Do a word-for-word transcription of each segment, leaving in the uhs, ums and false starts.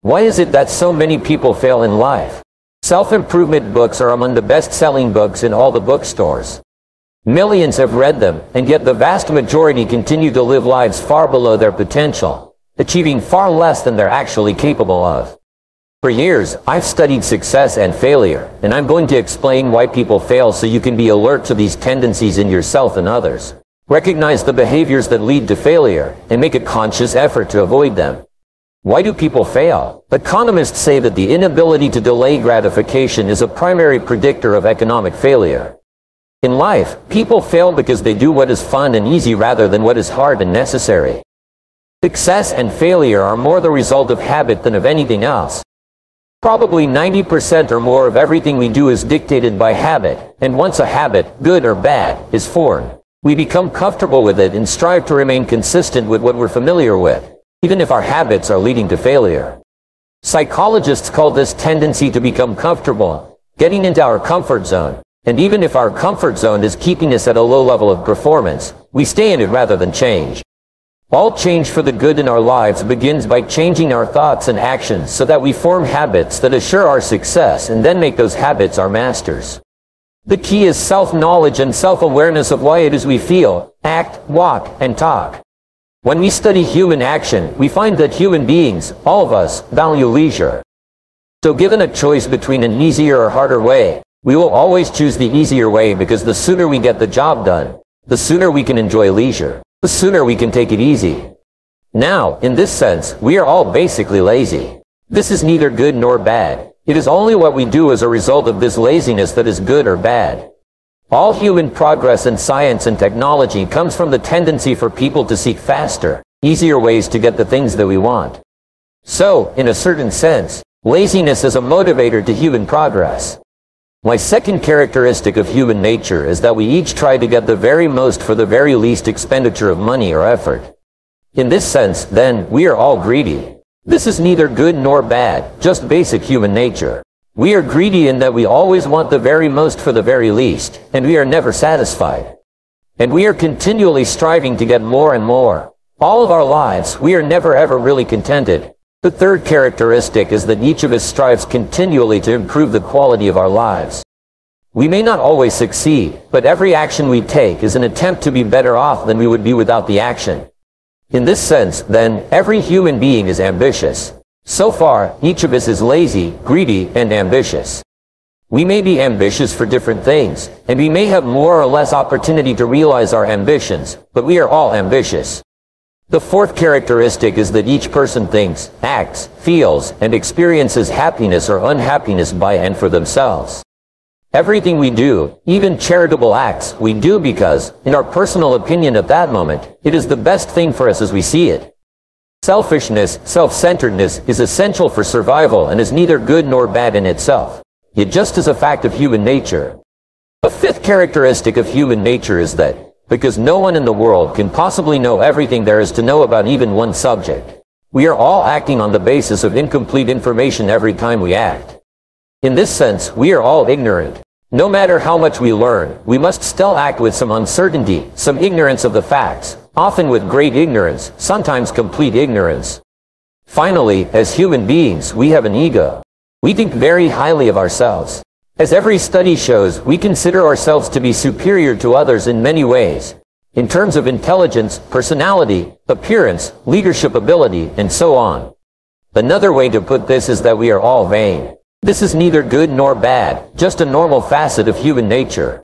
Why is it that so many people fail in life? Self-improvement books are among the best-selling books in all the bookstores. Millions have read them, and yet the vast majority continue to live lives far below their potential, achieving far less than they're actually capable of. For years, I've studied success and failure, and I'm going to explain why people fail so you can be alert to these tendencies in yourself and others. Recognize the behaviors that lead to failure, and make a conscious effort to avoid them. Why do people fail? Economists say that the inability to delay gratification is a primary predictor of economic failure. In life, people fail because they do what is fun and easy rather than what is hard and necessary. Success and failure are more the result of habit than of anything else. Probably ninety percent or more of everything we do is dictated by habit, and once a habit, good or bad, is formed, we become comfortable with it and strive to remain consistent with what we're familiar with, even if our habits are leading to failure. Psychologists call this tendency to become comfortable, getting into our comfort zone. And even if our comfort zone is keeping us at a low level of performance, we stay in it rather than change. All change for the good in our lives begins by changing our thoughts and actions so that we form habits that assure our success and then make those habits our masters. The key is self-knowledge and self-awareness of why it is we feel, act, walk, and talk. When we study human action, we find that human beings, all of us, value leisure. So given a choice between an easier or harder way, we will always choose the easier way because the sooner we get the job done, the sooner we can enjoy leisure, the sooner we can take it easy. Now, in this sense, we are all basically lazy. This is neither good nor bad. It is only what we do as a result of this laziness that is good or bad. All human progress in science and technology comes from the tendency for people to seek faster, easier ways to get the things that we want. So, in a certain sense, laziness is a motivator to human progress. My second characteristic of human nature is that we each try to get the very most for the very least expenditure of money or effort. In this sense, then, we are all greedy. This is neither good nor bad, just basic human nature. We are greedy in that we always want the very most for the very least, and we are never satisfied. And we are continually striving to get more and more. All of our lives, we are never ever really contented. The third characteristic is that each of us strives continually to improve the quality of our lives. We may not always succeed, but every action we take is an attempt to be better off than we would be without the action. In this sense, then, every human being is ambitious. So far, each of us is lazy, greedy, and ambitious. We may be ambitious for different things, and we may have more or less opportunity to realize our ambitions, but we are all ambitious. The fourth characteristic is that each person thinks, acts, feels, and experiences happiness or unhappiness by and for themselves. Everything we do, even charitable acts, we do because, in our personal opinion at that moment, it is the best thing for us as we see it. Selfishness, self-centeredness, is essential for survival and is neither good nor bad in itself. It just is a fact of human nature. A fifth characteristic of human nature is that, because no one in the world can possibly know everything there is to know about even one subject, we are all acting on the basis of incomplete information every time we act. In this sense, we are all ignorant. No matter how much we learn, we must still act with some uncertainty, some ignorance of the facts, often with great ignorance, sometimes complete ignorance. Finally, as human beings, we have an ego. We think very highly of ourselves. As every study shows, we consider ourselves to be superior to others in many ways, in terms of intelligence, personality, appearance, leadership ability, and so on. Another way to put this is that we are all vain. This is neither good nor bad, just a normal facet of human nature.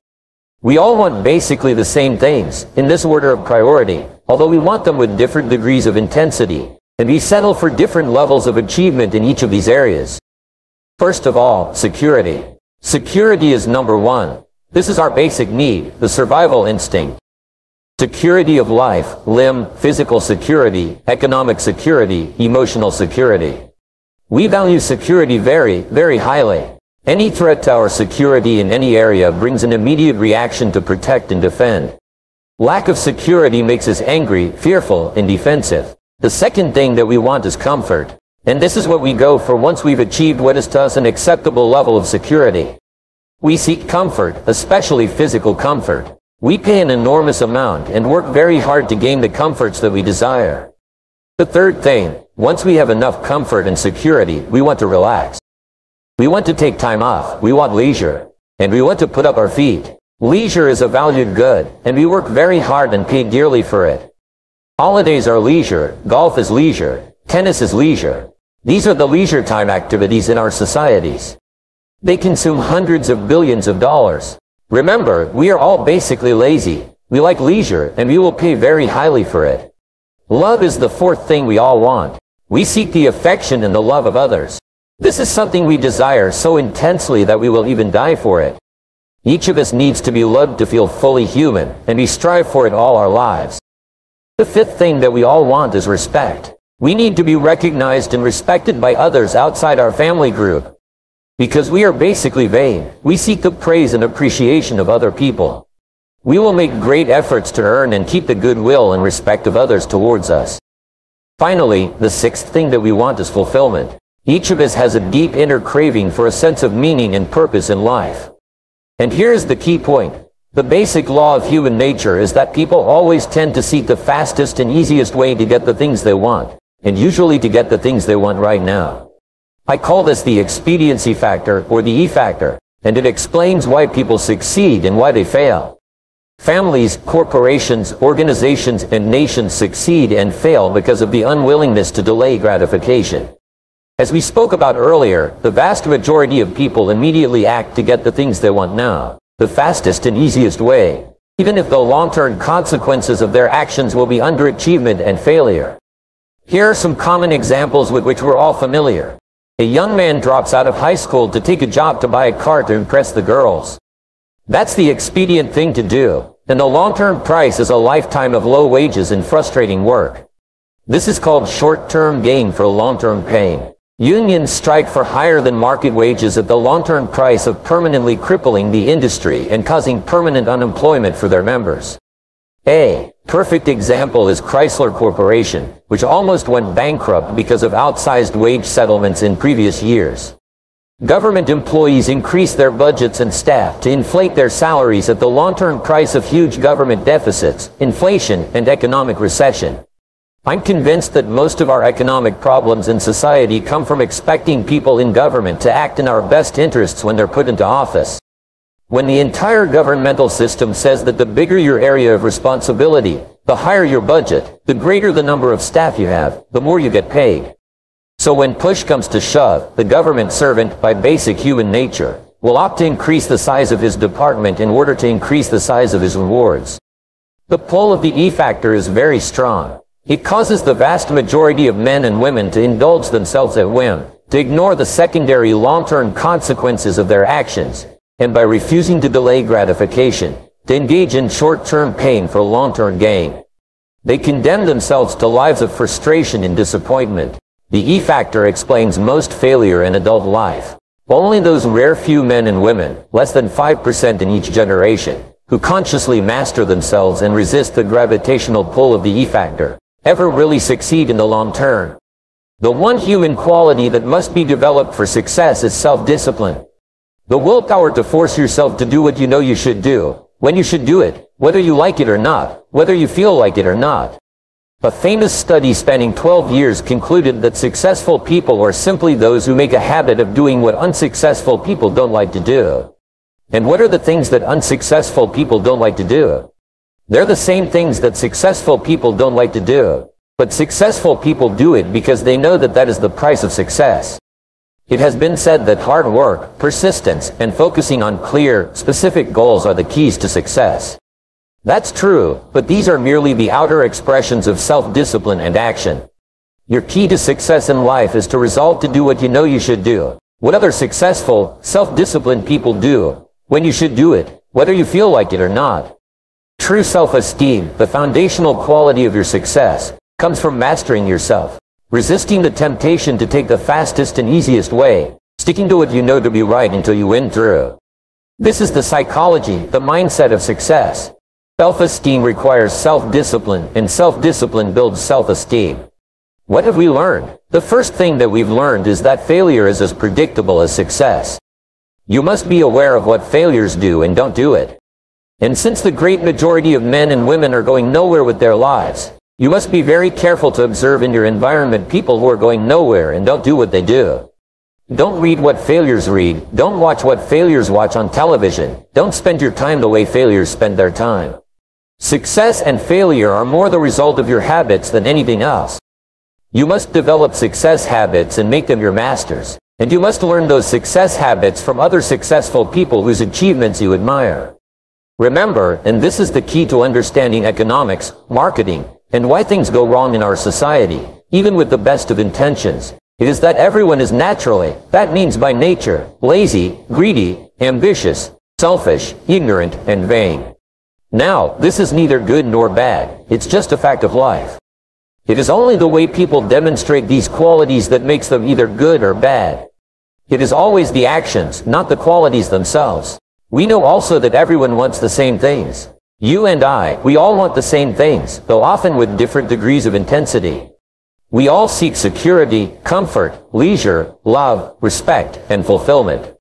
We all want basically the same things, in this order of priority, although we want them with different degrees of intensity, and we settle for different levels of achievement in each of these areas. First of all, security. Security is number one. This is our basic need, the survival instinct. Security of life, limb, physical security, economic security, emotional security. We value security very, very highly. Any threat to our security in any area brings an immediate reaction to protect and defend. Lack of security makes us angry, fearful, and defensive. The second thing that we want is comfort. And this is what we go for once we've achieved what is to us an acceptable level of security. We seek comfort, especially physical comfort. We pay an enormous amount and work very hard to gain the comforts that we desire. The third thing, Once we have enough comfort and security, we want to relax. We want to take time off. We want leisure. And we want to put up our feet. Leisure is a valued good, and we work very hard and pay dearly for it. Holidays are leisure, golf is leisure, tennis is leisure. These are the leisure time activities in our societies. They consume hundreds of billions of dollars. Remember, we are all basically lazy. We like leisure, and we will pay very highly for it. Love is the fourth thing we all want. We seek the affection and the love of others. This is something we desire so intensely that we will even die for it. Each of us needs to be loved to feel fully human, and we strive for it all our lives. The fifth thing that we all want is respect. We need to be recognized and respected by others outside our family group. Because we are basically vain, we seek the praise and appreciation of other people. We will make great efforts to earn and keep the goodwill and respect of others towards us. Finally, the sixth thing that we want is fulfillment. Each of us has a deep inner craving for a sense of meaning and purpose in life. And here's the key point. The basic law of human nature is that people always tend to seek the fastest and easiest way to get the things they want, and usually to get the things they want right now. I call this the expediency factor, or the E factor, and it explains why people succeed and why they fail. Families, corporations, organizations, and nations succeed and fail because of the unwillingness to delay gratification. As we spoke about earlier, the vast majority of people immediately act to get the things they want now, the fastest and easiest way, even if the long-term consequences of their actions will be underachievement and failure. Here are some common examples with which we're all familiar. A young man drops out of high school to take a job to buy a car to impress the girls. That's the expedient thing to do, and the long-term price is a lifetime of low wages and frustrating work. This is called short-term gain for long-term pain. Unions strike for higher than market wages at the long-term price of permanently crippling the industry and causing permanent unemployment for their members. A perfect example is Chrysler Corporation, which almost went bankrupt because of outsized wage settlements in previous years. Government employees increased their budgets and staff to inflate their salaries at the long-term price of huge government deficits, inflation, and economic recession. I'm convinced that most of our economic problems in society come from expecting people in government to act in our best interests when they're put into office. When the entire governmental system says that the bigger your area of responsibility, the higher your budget, the greater the number of staff you have, the more you get paid. So when push comes to shove, the government servant, by basic human nature, will opt to increase the size of his department in order to increase the size of his rewards. The pull of the E factor is very strong. It causes the vast majority of men and women to indulge themselves at whim, to ignore the secondary long-term consequences of their actions, and by refusing to delay gratification, to engage in short-term pain for long-term gain. They condemn themselves to lives of frustration and disappointment. The E factor explains most failure in adult life. Only those rare few men and women, less than five percent in each generation, who consciously master themselves and resist the gravitational pull of the E factor, ever really succeed in the long term. The one human quality that must be developed for success is self-discipline. The willpower to force yourself to do what you know you should do, when you should do it, whether you like it or not, whether you feel like it or not. A famous study spanning twelve years concluded that successful people are simply those who make a habit of doing what unsuccessful people don't like to do. And what are the things that unsuccessful people don't like to do? They're the same things that successful people don't like to do, but successful people do it because they know that that is the price of success. It has been said that hard work, persistence, and focusing on clear, specific goals are the keys to success. That's true, but these are merely the outer expressions of self-discipline and action. Your key to success in life is to resolve to do what you know you should do, what other successful, self-disciplined people do, when you should do it, whether you feel like it or not. True self-esteem, the foundational quality of your success, comes from mastering yourself, resisting the temptation to take the fastest and easiest way, sticking to what you know to be right until you win through. This is the psychology, the mindset of success. Self-esteem requires self-discipline, and self-discipline builds self-esteem. What have we learned? The first thing that we've learned is that failure is as predictable as success. You must be aware of what failures do and don't do it. And since the great majority of men and women are going nowhere with their lives, You must be very careful to observe in your environment people who are going nowhere and don't do what they do. Don't read what failures read. Don't watch what failures watch on television. Don't spend your time the way failures spend their time. Success and failure are more the result of your habits than anything else. You must develop success habits and make them your masters. And you must learn those success habits from other successful people whose achievements you admire. Remember, and this is the key to understanding economics, marketing, and why things go wrong in our society, even with the best of intentions, it is that everyone is naturally, that means by nature, lazy, greedy, ambitious, selfish, ignorant, and vain. Now, this is neither good nor bad, it's just a fact of life. It is only the way people demonstrate these qualities that makes them either good or bad. It is always the actions, not the qualities themselves. We know also that everyone wants the same things. You and I, we all want the same things, though often with different degrees of intensity. We all seek security, comfort, leisure, love, respect, and fulfillment.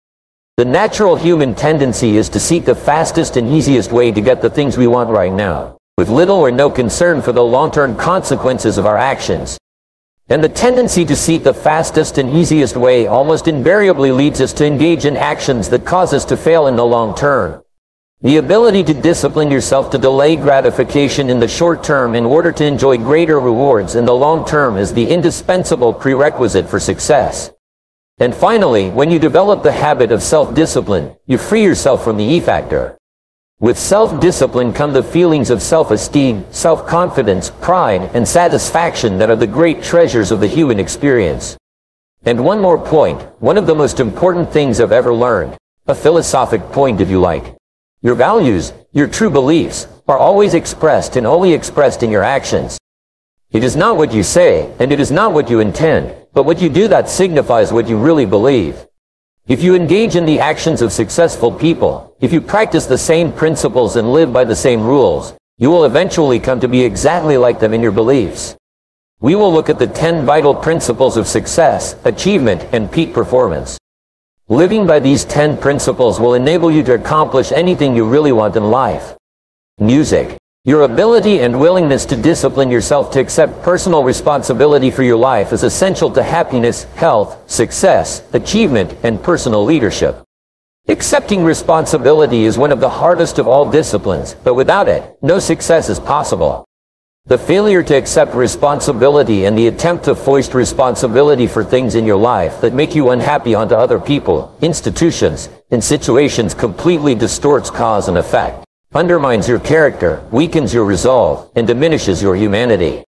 The natural human tendency is to seek the fastest and easiest way to get the things we want right now, with little or no concern for the long-term consequences of our actions. And the tendency to seek the fastest and easiest way almost invariably leads us to engage in actions that cause us to fail in the long term. The ability to discipline yourself to delay gratification in the short term in order to enjoy greater rewards in the long term is the indispensable prerequisite for success. And finally, when you develop the habit of self-discipline, you free yourself from the E-factor. With self-discipline come the feelings of self-esteem, self-confidence, pride, and satisfaction that are the great treasures of the human experience. And one more point, one of the most important things I've ever learned, a philosophic point if you like. Your values, your true beliefs, are always expressed and only expressed in your actions. It is not what you say, and it is not what you intend, but what you do that signifies what you really believe. If you engage in the actions of successful people, if you practice the same principles and live by the same rules, you will eventually come to be exactly like them in your beliefs. We will look at the ten vital principles of success, achievement, and peak performance. Living by these ten principles will enable you to accomplish anything you really want in life. Music. Your ability and willingness to discipline yourself to accept personal responsibility for your life is essential to happiness, health, success, achievement, and personal leadership. Accepting responsibility is one of the hardest of all disciplines, but without it, no success is possible. The failure to accept responsibility and the attempt to foist responsibility for things in your life that make you unhappy onto other people, institutions, and situations completely distorts cause and effect. Undermines your character, weakens your resolve, and diminishes your humanity.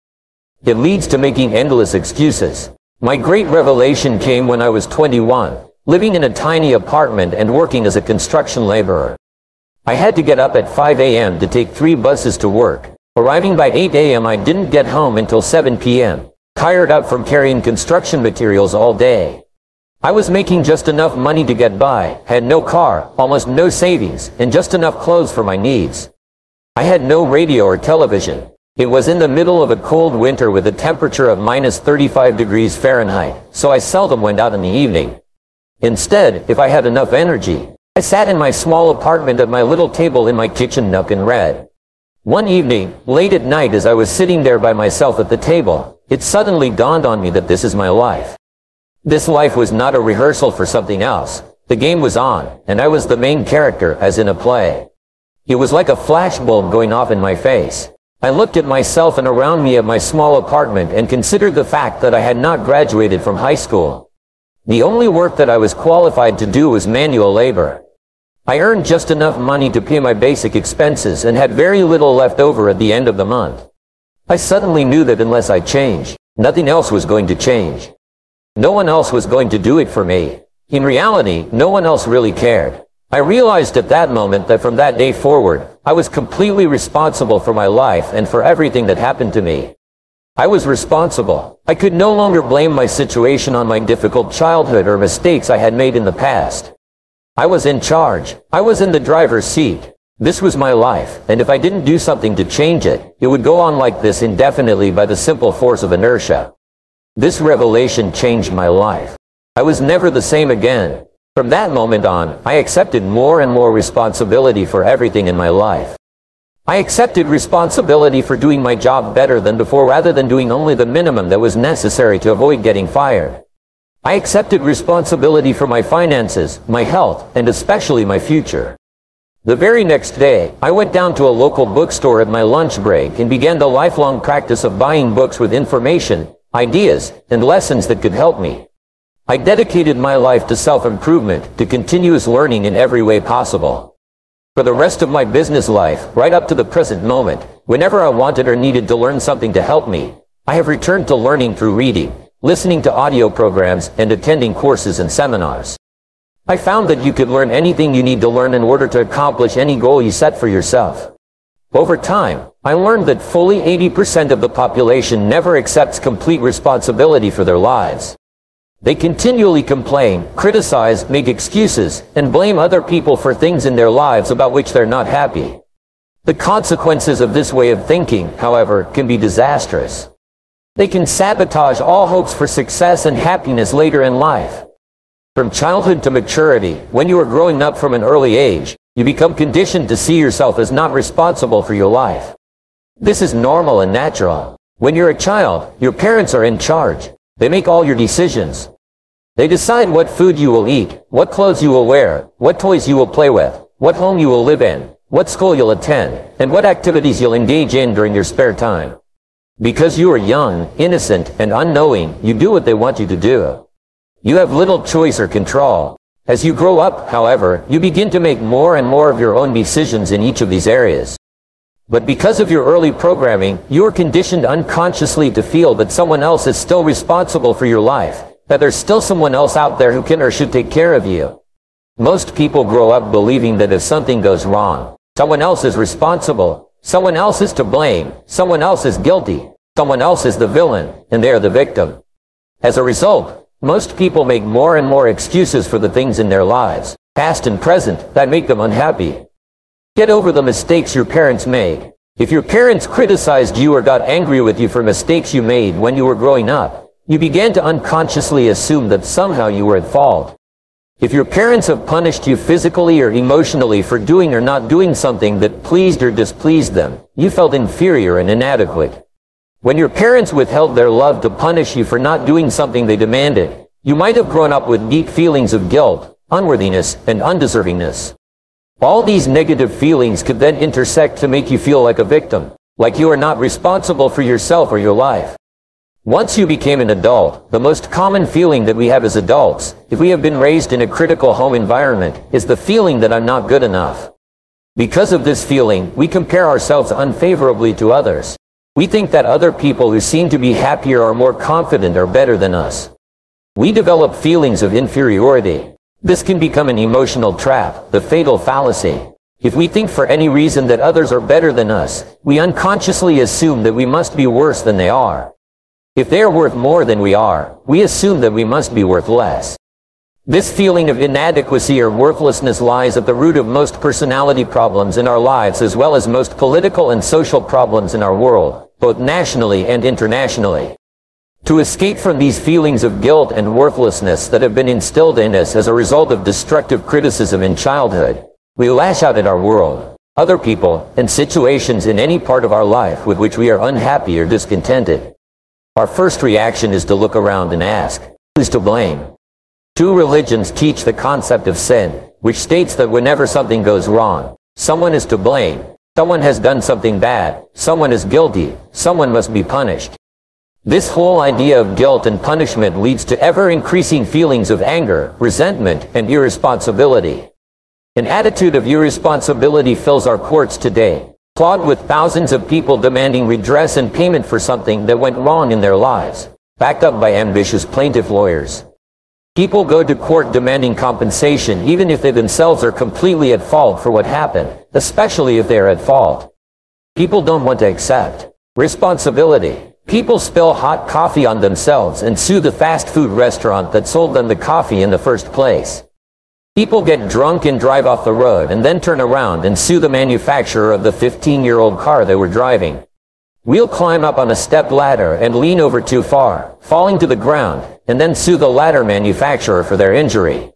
It leads to making endless excuses. My great revelation came when I was twenty-one, living in a tiny apartment and working as a construction laborer. I had to get up at five A M to take three buses to work. Arriving by eight A M I didn't get home until seven P M, tired out from carrying construction materials all day. I was making just enough money to get by, had no car, almost no savings, and just enough clothes for my needs. I had no radio or television. It was in the middle of a cold winter with a temperature of minus thirty-five degrees Fahrenheit, so I seldom went out in the evening. Instead, if I had enough energy, I sat in my small apartment at my little table in my kitchen nook and read. One evening, late at night as I was sitting there by myself at the table, it suddenly dawned on me that this is my life. This life was not a rehearsal for something else. The game was on, and I was the main character, as in a play. It was like a flashbulb going off in my face. I looked at myself and around me at my small apartment and considered the fact that I had not graduated from high school. The only work that I was qualified to do was manual labor. I earned just enough money to pay my basic expenses and had very little left over at the end of the month. I suddenly knew that unless I changed, nothing else was going to change. No one else was going to do it for me. In reality, no one else really cared. I realized at that moment that from that day forward, I was completely responsible for my life and for everything that happened to me. I was responsible. I could no longer blame my situation on my difficult childhood or mistakes I had made in the past. I was in charge. I was in the driver's seat. This was my life, and if I didn't do something to change it, it would go on like this indefinitely by the simple force of inertia. This revelation changed my life. I was never the same again. From that moment on, I accepted more and more responsibility for everything in my life. I accepted responsibility for doing my job better than before rather than doing only the minimum that was necessary to avoid getting fired. I accepted responsibility for my finances, my health, and especially my future. The very next day, I went down to a local bookstore at my lunch break and began the lifelong practice of buying books with information, ideas, and lessons that could help me. I dedicated my life to self-improvement, to continuous learning in every way possible. For the rest of my business life, right up to the present moment, whenever I wanted or needed to learn something to help me, I have returned to learning through reading, listening to audio programs, and attending courses and seminars. I found that you could learn anything you need to learn in order to accomplish any goal you set for yourself. Over time, I learned that fully eighty percent of the population never accepts complete responsibility for their lives. They continually complain, criticize, make excuses, and blame other people for things in their lives about which they're not happy. The consequences of this way of thinking, however, can be disastrous. They can sabotage all hopes for success and happiness later in life. From childhood to maturity, when you are growing up from an early age, you become conditioned to see yourself as not responsible for your life. This is normal and natural. When you're a child, your parents are in charge. They make all your decisions. They decide what food you will eat, what clothes you will wear, what toys you will play with, what home you will live in, what school you'll attend, and what activities you'll engage in during your spare time. Because you are young, innocent, and unknowing, you do what they want you to do. You have little choice or control. As you grow up, however, you begin to make more and more of your own decisions in each of these areas. But because of your early programming, you are conditioned unconsciously to feel that someone else is still responsible for your life, that there's still someone else out there who can or should take care of you. Most people grow up believing that if something goes wrong, someone else is responsible, someone else is to blame, someone else is guilty, someone else is the villain, and they are the victim. As a result, most people make more and more excuses for the things in their lives, past and present, that make them unhappy. Get over the mistakes your parents made. If your parents criticized you or got angry with you for mistakes you made when you were growing up, you began to unconsciously assume that somehow you were at fault. If your parents have punished you physically or emotionally for doing or not doing something that pleased or displeased them, you felt inferior and inadequate. When your parents withheld their love to punish you for not doing something they demanded, you might have grown up with deep feelings of guilt, unworthiness, and undeservingness. All these negative feelings could then intersect to make you feel like a victim, like you are not responsible for yourself or your life. Once you became an adult, the most common feeling that we have as adults, if we have been raised in a critical home environment, is the feeling that I'm not good enough. Because of this feeling, we compare ourselves unfavorably to others. We think that other people who seem to be happier or more confident are better than us. We develop feelings of inferiority. This can become an emotional trap, the fatal fallacy. If we think for any reason that others are better than us, we unconsciously assume that we must be worse than they are. If they are worth more than we are, we assume that we must be worth less. This feeling of inadequacy or worthlessness lies at the root of most personality problems in our lives as well as most political and social problems in our world, both nationally and internationally. To escape from these feelings of guilt and worthlessness that have been instilled in us as a result of destructive criticism in childhood, we lash out at our world, other people, and situations in any part of our life with which we are unhappy or discontented. Our first reaction is to look around and ask, who's to blame? Two religions teach the concept of sin, which states that whenever something goes wrong, someone is to blame, someone has done something bad, someone is guilty, someone must be punished. This whole idea of guilt and punishment leads to ever-increasing feelings of anger, resentment, and irresponsibility. An attitude of irresponsibility fills our courts today, clogged with thousands of people demanding redress and payment for something that went wrong in their lives, backed up by ambitious plaintiff lawyers. People go to court demanding compensation even if they themselves are completely at fault for what happened, especially if they are at fault. People don't want to accept responsibility. People spill hot coffee on themselves and sue the fast food restaurant that sold them the coffee in the first place. People get drunk and drive off the road and then turn around and sue the manufacturer of the fifteen-year-old car they were driving. We'll climb up on a step ladder and lean over too far, falling to the ground, and then sue the ladder manufacturer for their injury.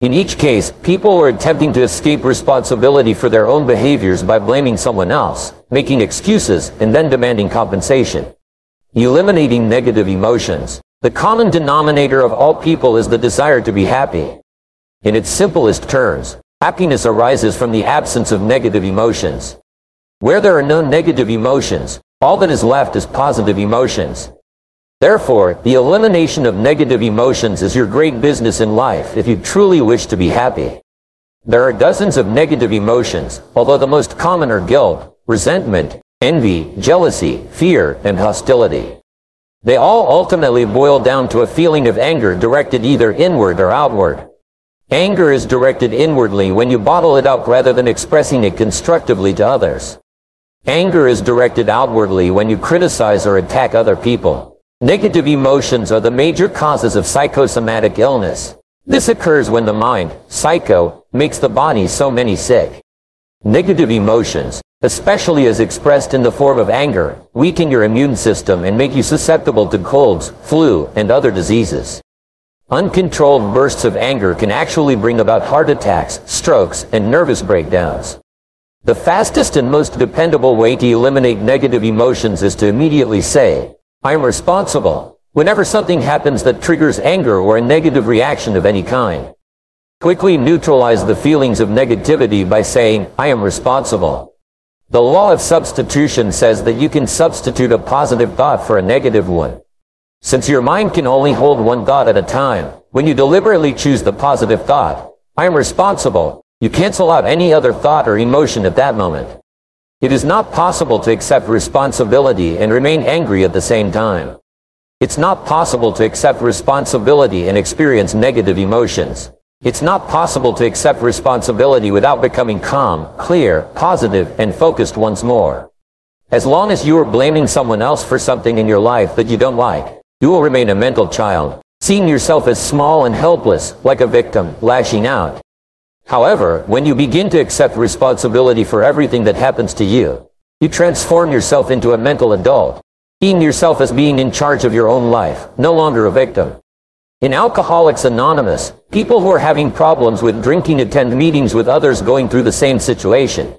In each case, people are attempting to escape responsibility for their own behaviors by blaming someone else, making excuses, and then demanding compensation. Eliminating negative emotions. The common denominator of all people is the desire to be happy. In its simplest terms, happiness arises from the absence of negative emotions. Where there are no negative emotions, all that is left is positive emotions. Therefore, the elimination of negative emotions is your great business in life if you truly wish to be happy. There are dozens of negative emotions, although the most common are guilt, resentment, envy, jealousy, fear, and hostility. They all ultimately boil down to a feeling of anger directed either inward or outward. Anger is directed inwardly when you bottle it up rather than expressing it constructively to others. Anger is directed outwardly when you criticize or attack other people. Negative emotions are the major causes of psychosomatic illness. This occurs when the mind, psycho, makes the body so many sick. Negative emotions, especially as expressed in the form of anger, weaken your immune system and make you susceptible to colds, flu, and other diseases. Uncontrolled bursts of anger can actually bring about heart attacks, strokes, and nervous breakdowns. The fastest and most dependable way to eliminate negative emotions is to immediately say, "I am responsible," whenever something happens that triggers anger or a negative reaction of any kind. Quickly neutralize the feelings of negativity by saying, "I am responsible." The law of substitution says that you can substitute a positive thought for a negative one. Since your mind can only hold one thought at a time, when you deliberately choose the positive thought, "I am responsible," you cancel out any other thought or emotion at that moment. It is not possible to accept responsibility and remain angry at the same time. It's not possible to accept responsibility and experience negative emotions. It's not possible to accept responsibility without becoming calm, clear, positive, and focused once more. As long as you are blaming someone else for something in your life that you don't like, you will remain a mental child, seeing yourself as small and helpless, like a victim, lashing out. However, when you begin to accept responsibility for everything that happens to you, you transform yourself into a mental adult, seeing yourself as being in charge of your own life, no longer a victim. In Alcoholics Anonymous, people who are having problems with drinking attend meetings with others going through the same situation.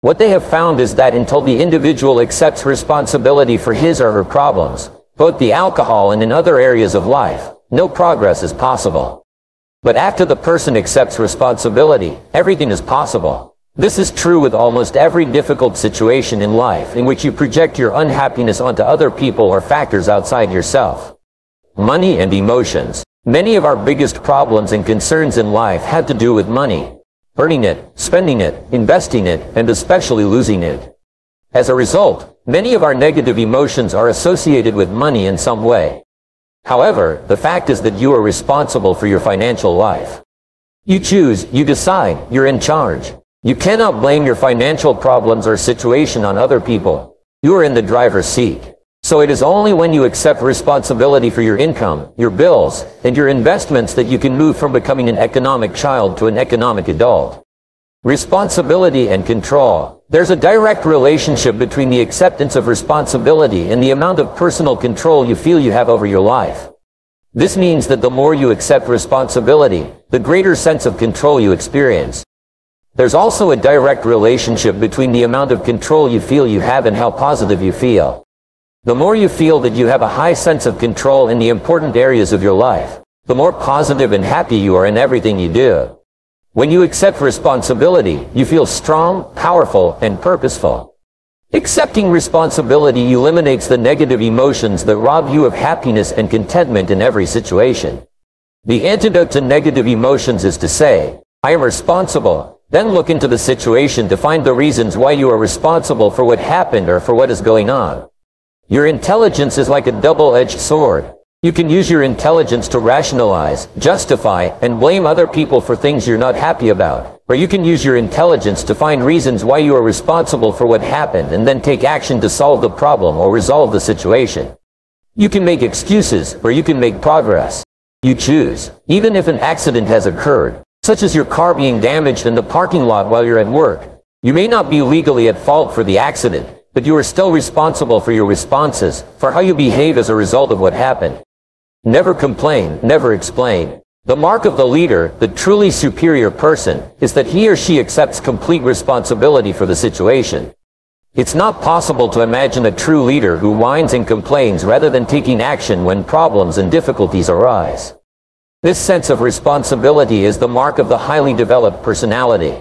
What they have found is that until the individual accepts responsibility for his or her problems, both the alcohol and in other areas of life, no progress is possible. But after the person accepts responsibility, everything is possible. This is true with almost every difficult situation in life in which you project your unhappiness onto other people or factors outside yourself. Money and emotions. Many of our biggest problems and concerns in life have to do with money. Earning it, spending it, investing it, and especially losing it. As a result, many of our negative emotions are associated with money in some way. However, the fact is that you are responsible for your financial life. You choose, you decide, you're in charge. You cannot blame your financial problems or situation on other people. You are in the driver's seat. So it is only when you accept responsibility for your income, your bills, and your investments that you can move from becoming an economic child to an economic adult. Responsibility and control. There's a direct relationship between the acceptance of responsibility and the amount of personal control you feel you have over your life. This means that the more you accept responsibility, the greater sense of control you experience. There's also a direct relationship between the amount of control you feel you have and how positive you feel. The more you feel that you have a high sense of control in the important areas of your life, the more positive and happy you are in everything you do. When you accept responsibility, you feel strong, powerful, and purposeful. Accepting responsibility eliminates the negative emotions that rob you of happiness and contentment in every situation. The antidote to negative emotions is to say, "I am responsible," then look into the situation to find the reasons why you are responsible for what happened or for what is going on. Your intelligence is like a double-edged sword. You can use your intelligence to rationalize, justify, and blame other people for things you're not happy about, or you can use your intelligence to find reasons why you are responsible for what happened and then take action to solve the problem or resolve the situation. You can make excuses, or you can make progress. You choose, even if an accident has occurred, such as your car being damaged in the parking lot while you're at work. You may not be legally at fault for the accident, but you are still responsible for your responses, for how you behave as a result of what happened. Never complain, never explain. The mark of the leader, the truly superior person, is that he or she accepts complete responsibility for the situation. It's not possible to imagine a true leader who whines and complains rather than taking action when problems and difficulties arise. This sense of responsibility is the mark of the highly developed personality.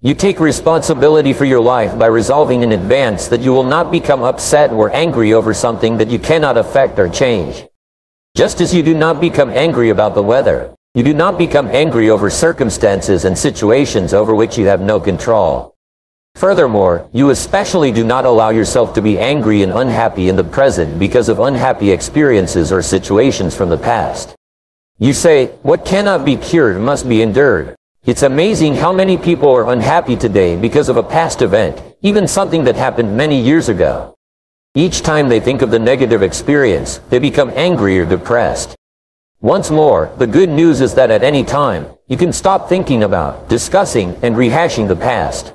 You take responsibility for your life by resolving in advance that you will not become upset or angry over something that you cannot affect or change. Just as you do not become angry about the weather, you do not become angry over circumstances and situations over which you have no control. Furthermore, you especially do not allow yourself to be angry and unhappy in the present because of unhappy experiences or situations from the past. You say, "What cannot be cured must be endured." It's amazing how many people are unhappy today because of a past event, even something that happened many years ago. Each time they think of the negative experience, they become angry or depressed. Once more, the good news is that at any time, you can stop thinking about, discussing, and rehashing the past.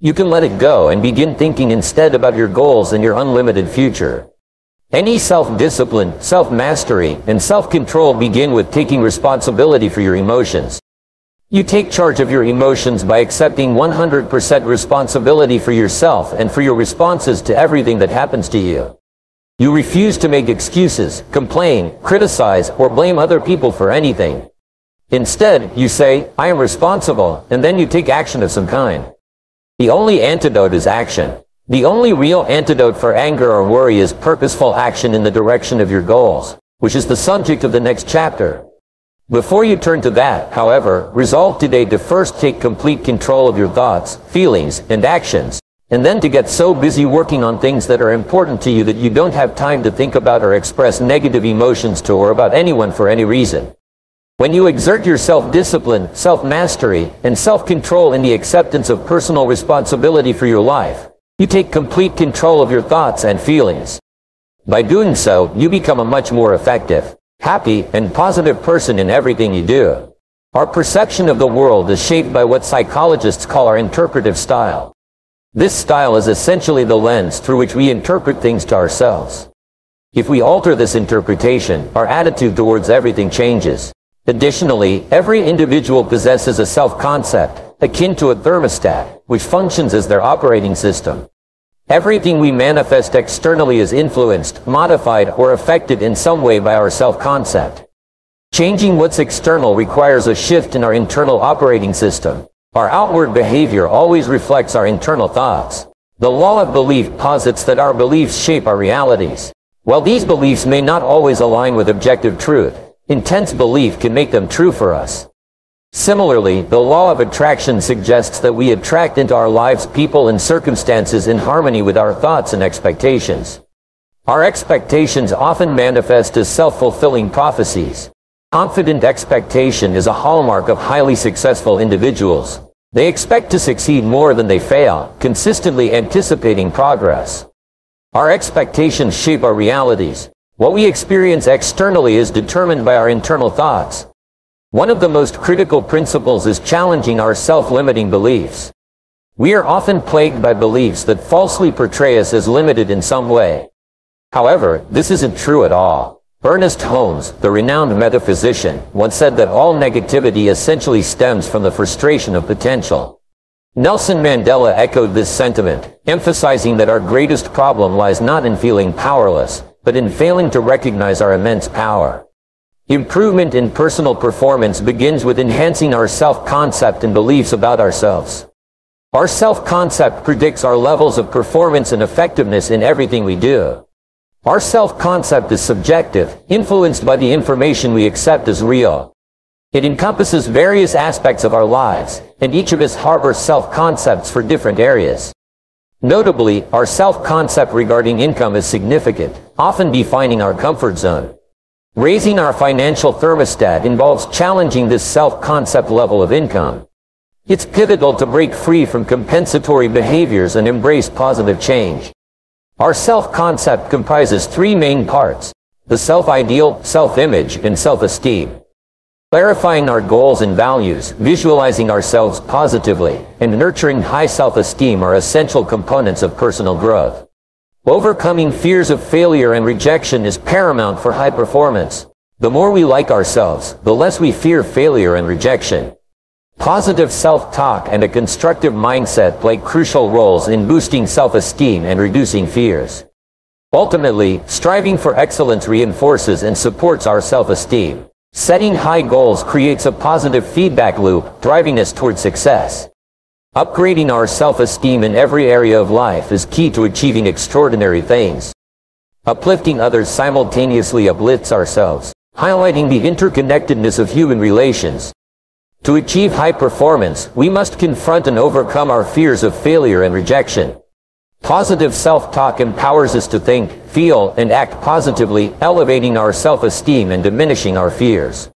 You can let it go and begin thinking instead about your goals and your unlimited future. Any self-discipline, self-mastery, and self-control begin with taking responsibility for your emotions. You take charge of your emotions by accepting one hundred percent responsibility for yourself and for your responses to everything that happens to you. You refuse to make excuses, complain, criticize, or blame other people for anything. Instead, you say, "I am responsible," and then you take action of some kind. The only antidote is action. The only real antidote for anger or worry is purposeful action in the direction of your goals, which is the subject of the next chapter. Before you turn to that, however, resolve today to first take complete control of your thoughts, feelings, and actions, and then to get so busy working on things that are important to you that you don't have time to think about or express negative emotions to or about anyone for any reason. When you exert your self-discipline, self-mastery, and self-control in the acceptance of personal responsibility for your life, you take complete control of your thoughts and feelings. By doing so, you become a much more effective, happy, and positive person in everything you do. Our perception of the world is shaped by what psychologists call our interpretive style. This style is essentially the lens through which we interpret things to ourselves. If we alter this interpretation, our attitude towards everything changes. Additionally, every individual possesses a self-concept, akin to a thermostat, which functions as their operating system. Everything we manifest externally is influenced, modified, or affected in some way by our self-concept. Changing what's external requires a shift in our internal operating system. Our outward behavior always reflects our internal thoughts. The law of belief posits that our beliefs shape our realities. While these beliefs may not always align with objective truth, intense belief can make them true for us. Similarly, the law of attraction suggests that we attract into our lives people and circumstances in harmony with our thoughts and expectations. Our expectations often manifest as self-fulfilling prophecies. Confident expectation is a hallmark of highly successful individuals. They expect to succeed more than they fail, consistently anticipating progress. Our expectations shape our realities. What we experience externally is determined by our internal thoughts. One of the most critical principles is challenging our self-limiting beliefs. We are often plagued by beliefs that falsely portray us as limited in some way. However, this isn't true at all. Ernest Holmes, the renowned metaphysician, once said that all negativity essentially stems from the frustration of potential. Nelson Mandela echoed this sentiment, emphasizing that our greatest problem lies not in feeling powerless, but in failing to recognize our immense power. Improvement in personal performance begins with enhancing our self-concept and beliefs about ourselves. Our self-concept predicts our levels of performance and effectiveness in everything we do. Our self-concept is subjective, influenced by the information we accept as real. It encompasses various aspects of our lives, and each of us harbors self-concepts for different areas. Notably, our self-concept regarding income is significant, often defining our comfort zone. Raising our financial thermostat involves challenging this self-concept level of income. It's pivotal to break free from compensatory behaviors and embrace positive change. Our self-concept comprises three main parts: the self-ideal, self-image, and self-esteem. Clarifying our goals and values, visualizing ourselves positively, and nurturing high self-esteem are essential components of personal growth. Overcoming fears of failure and rejection is paramount for high performance. The more we like ourselves, the less we fear failure and rejection. Positive self-talk and a constructive mindset play crucial roles in boosting self-esteem and reducing fears. Ultimately, striving for excellence reinforces and supports our self-esteem. Setting high goals creates a positive feedback loop, driving us toward success. Upgrading our self-esteem in every area of life is key to achieving extraordinary things. Uplifting others simultaneously uplifts ourselves, highlighting the interconnectedness of human relations. To achieve high performance, we must confront and overcome our fears of failure and rejection. Positive self-talk empowers us to think, feel, and act positively, elevating our self-esteem and diminishing our fears.